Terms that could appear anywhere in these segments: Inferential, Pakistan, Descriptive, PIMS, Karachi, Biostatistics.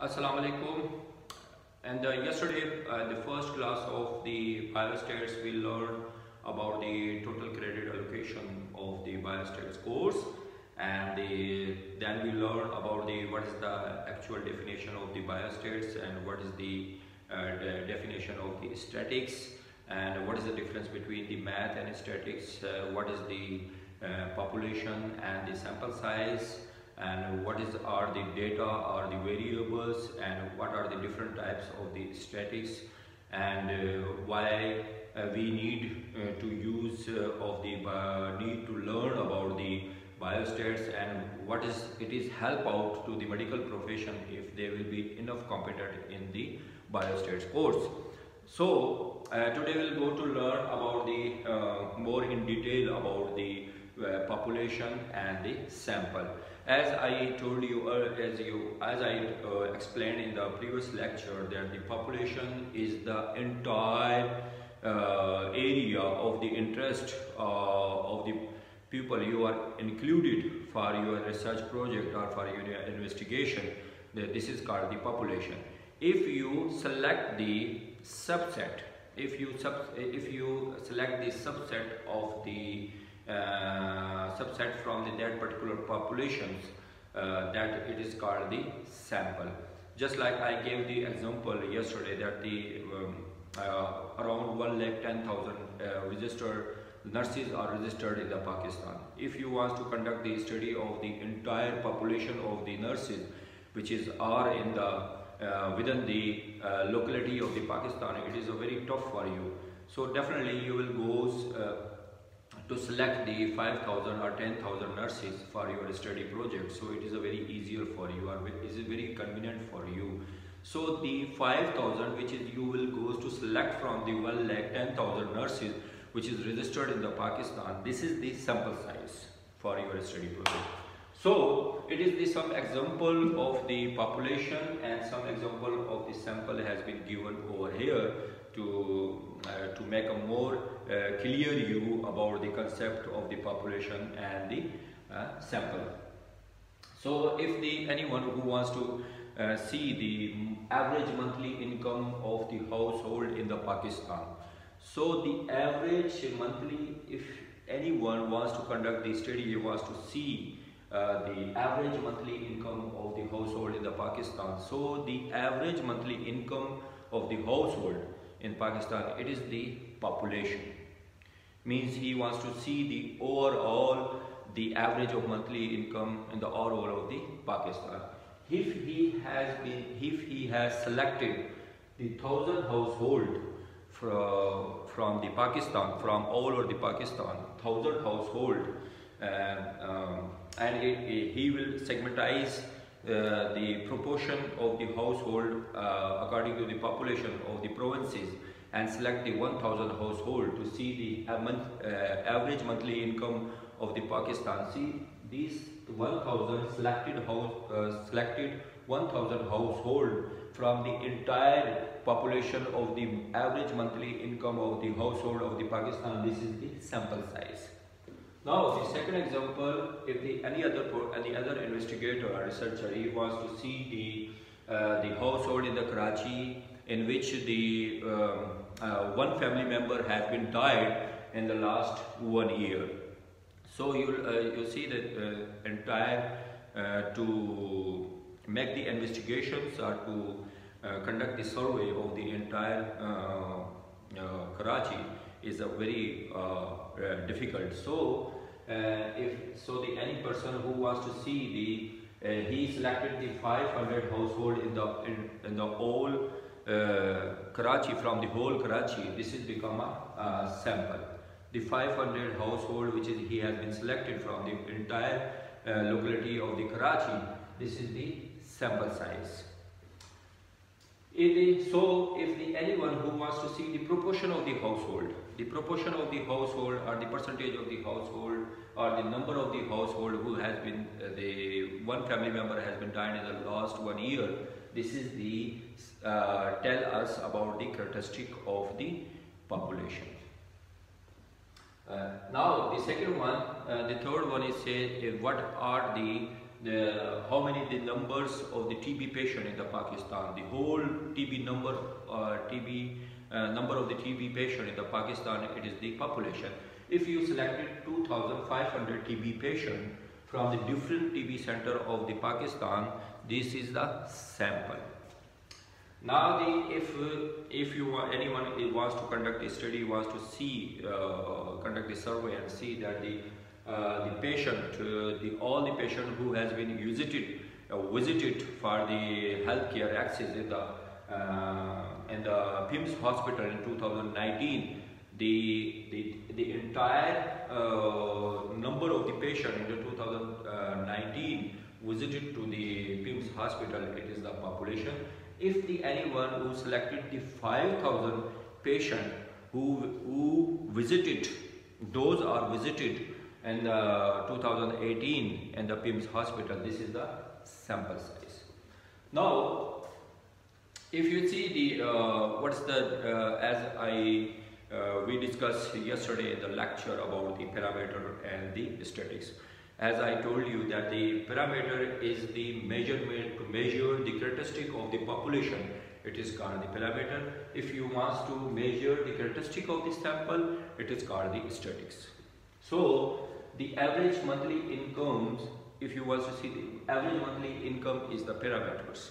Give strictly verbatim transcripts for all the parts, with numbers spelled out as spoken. Assalamualaikum. And uh, yesterday, uh, the first class of the biostatistics, we learned about the total credit allocation of the biostatistics course, and the, then we learned about the what is the actual definition of the biostatistics and what is the, uh, the definition of the statics, and what is the difference between the math and statics, uh, what is the uh, population and the sample size, and what is are the data or the variables, and what are the different types of the statics, and uh, why uh, we need uh, to use uh, of the uh, need to learn about the biostats, and what is it is help out to the medical profession if there will be enough competent in the biostats course. So uh, today we'll go to learn about the uh, more in detail about the Uh, population and the sample. As I told you, uh, as you, as I uh, explained in the previous lecture, that the population is the entire uh, area of the interest uh, of the people you are included for your research project or for your investigation. This is called the population. If you select the subset, if you sub, if you select the subset of the Uh, subset from the, that particular populations, uh, that it is called the sample. Just like I gave the example yesterday that the um, uh, around one lakh ten thousand uh, registered nurses are registered in the Pakistan. If you want to conduct the study of the entire population of the nurses which is are in the uh, within the uh, locality of the Pakistan, it is a very tough for you. So definitely you will go uh, to select the five thousand or ten thousand nurses for your study project, so it is a very easier for you, or it is very convenient for you. So the five thousand which is you will go to select from the one lakh ten thousand nurses which is registered in the Pakistan, this is the sample size for your study project. So it is the some example of the population and some example of the sample has been given over here to uh, to make a more uh, clear view about the concept of the population and the uh, sample. So if the anyone who wants to uh, see the average monthly income of the household in the Pakistan, so the average monthly, if anyone wants to conduct the study, he wants to see Uh, the average monthly income of the household in the Pakistan. So the average monthly income of the household in Pakistan, it is the population. Means he wants to see the overall, the average of monthly income in the overall of the Pakistan. If he has been, if he has selected the thousand household from from the Pakistan, from all over the Pakistan, thousand household. And, um, and it, it, he will segmentize uh, the proportion of the household uh, according to the population of the provinces and select the one thousand household to see the uh, month, uh, average monthly income of the Pakistan. See, these one thousand selected house uh, selected one thousand household from the entire population of the average monthly income of the household of the Pakistan. This is the sample size. Now the second example, if the, any other any other investigator or researcher, he wants to see the uh, the household in the Karachi in which the um, uh, one family member has been died in the last one year. So you uh, you see that uh, entire uh, to make the investigations or to uh, conduct the survey of the entire uh, uh, Karachi is a very uh, uh, difficult. So uh, if so the any person who wants to see the uh, he selected the five hundred household in the in, in the whole uh, Karachi, from the whole Karachi, this is become a uh, sample. The five hundred household which is he has been selected from the entire uh, locality of the Karachi, this is the sample size. It, so if the, anyone who wants to see the proportion of the household, the proportion of the household or the percentage of the household or the number of the household who has been, uh, the one family member has been died in the last one year, this is the, uh, tell us about the characteristic of the population. Uh, now the second one, uh, the third one is say uh, what are the the, how many the numbers of the T B patient in the Pakistan, the whole T B number, uh, T B uh, number of the T B patient in the Pakistan, it is the population. If you selected two thousand five hundred T B patient from the different T B center of the Pakistan, this is the sample. Now, the, if if you want, anyone wants to conduct a study, wants to see uh, conduct a survey and see that the uh, the patient, uh, the all the patient who has been visited uh, visited for the healthcare access in the uh, in the PIMS hospital in two thousand nineteen, the the the entire uh, number of the patient in the two thousand nineteen visited to the PIMS hospital, it is the population. If the anyone who selected the five thousand patient who who visited, those are visited in the two thousand eighteen in the PIMS hospital, this is the sample size. Now, if you see the uh, what's the uh, as I uh, we discussed yesterday in the lecture about the parameter and the statistics. As I told you that the parameter is the measurement to measure the characteristic of the population, it is called the parameter. If you want to measure the characteristic of the sample, it is called the statistics. So the average monthly incomes, if you want to see the average monthly income, is the parameters.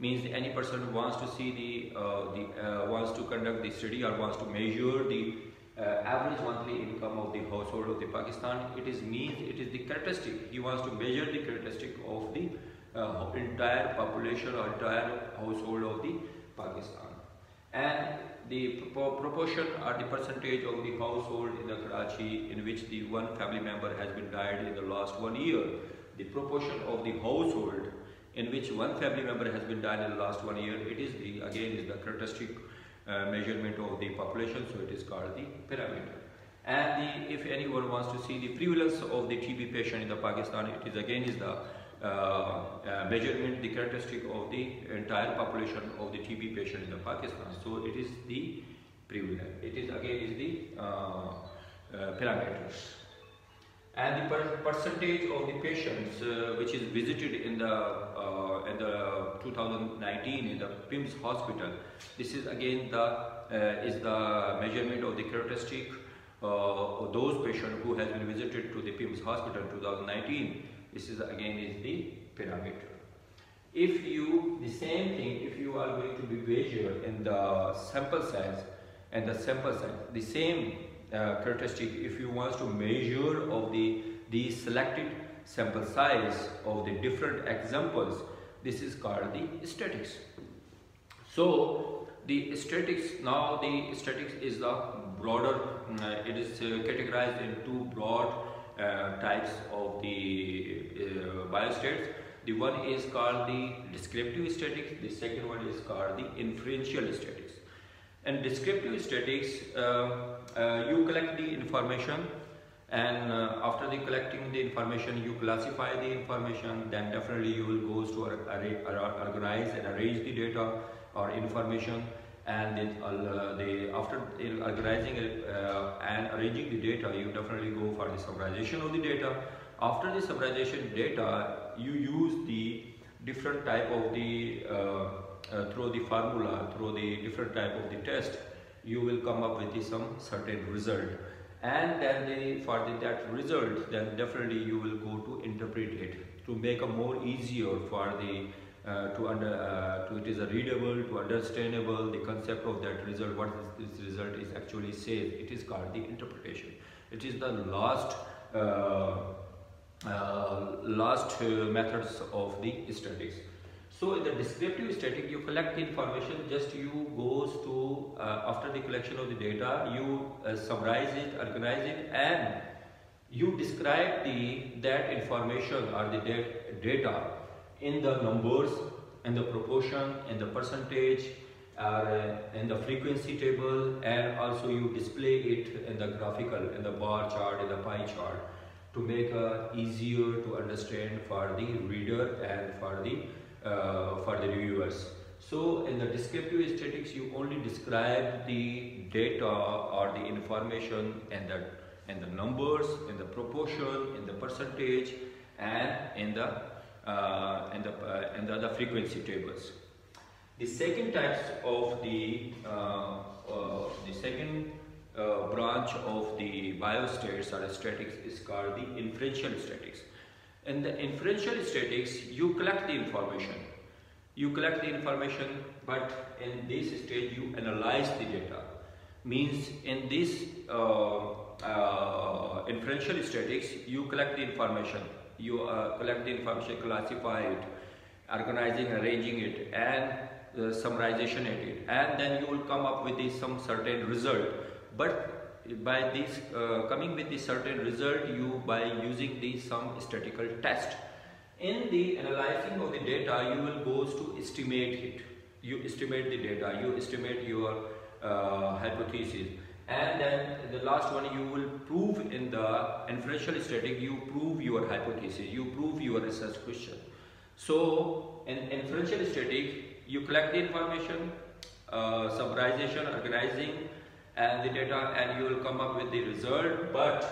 Means any person wants to see the, uh, the uh, wants to conduct the study or wants to measure the Uh, average monthly income of the household of the Pakistan, it is means it is the characteristic. He wants to measure the characteristic of the uh, entire population or entire household of the Pakistan. And the pro proportion or the percentage of the household in the Karachi in which the one family member has been died in the last one year. The proportion of the household in which one family member has been died in the last one year, it is the again is the characteristic Uh, measurement of the population, so it is called the parameter. And the, if anyone wants to see the prevalence of the T B patient in the Pakistan, it is again is the uh, uh, measurement, the characteristic of the entire population of the T B patient in the Pakistan. So it is the prevalence. It is again is the uh, uh, parameters. And the per percentage of the patients uh, which is visited in the uh, in the two thousand nineteen in the PIMS hospital, this is again the uh, is the measurement of the characteristic uh, of those patients who has been visited to the PIMS hospital in two thousand nineteen. This is again is the parameter. If you the same thing, if you are going to be measured in the sample size and the sample size, the same Uh, characteristic, if you want to measure of the the selected sample size of the different examples, this is called the statistics. So the statistics, now the statistics is the broader, uh, it is uh, categorized in two broad uh, types of the uh, biostats. The one is called the descriptive statistics, the second one is called the inferential statistics. And descriptive statistics, uh, uh, you collect the information, and uh, after the collecting the information, you classify the information, then definitely you will go to organize and arrange the data or information, and then uh, the, after organizing uh, and arranging the data, you definitely go for the summarization of the data. After the summarization data, you use the different type of the uh, Uh, through the formula, through the different type of the test, you will come up with the, some certain result, and then the, for the, that result, then definitely you will go to interpret it to make a more easier for the uh, to under uh, to it is a readable to understandable the concept of that result, what this, this result is actually says. It is called the interpretation. It is the last uh, uh, last uh, methods of the statistics. So in the descriptive statistic, you collect the information, just you goes to, uh, after the collection of the data, you uh, summarize it, organize it, and you describe the that information or the data in the numbers, in the proportion, in the percentage, uh, in the frequency table, and also you display it in the graphical, in the bar chart, in the pie chart, to make it easier to understand for the reader and for the Uh, for the reviewers. So in the descriptive statistics, you only describe the data or the information and the and the numbers, in the proportion, in the percentage, and in the uh, and, the, uh, and the other frequency tables. The second types of the uh, uh, the second uh, branch of the biostats or statics is called the inferential statics. In the inferential statics, you collect the information, you collect the information, but in this stage you analyze the data. Means in this uh, uh, inferential statics, you collect the information, you uh, collect the information, classify it, organizing, arranging it, and Uh, summarization at it, and then you will come up with this, some certain result. But by this uh, coming with this certain result, you by using these some statistical test in the analyzing of the data, you will goes to estimate it. You estimate the data, you estimate your uh, hypothesis, and then the last one you will prove. In the inferential static, you prove your hypothesis, you prove your research question. So in inferential static, you collect the information, uh, summarization, organizing, and the data, and you will come up with the result. But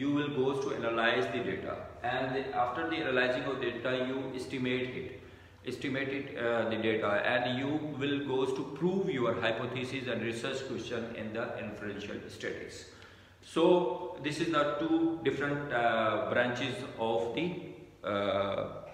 you will go to analyze the data, and the, after the analyzing of data, you estimate it, estimate it uh, the data, and you will go to prove your hypothesis and research question in the inferential statics. So this is the two different uh, branches of the uh,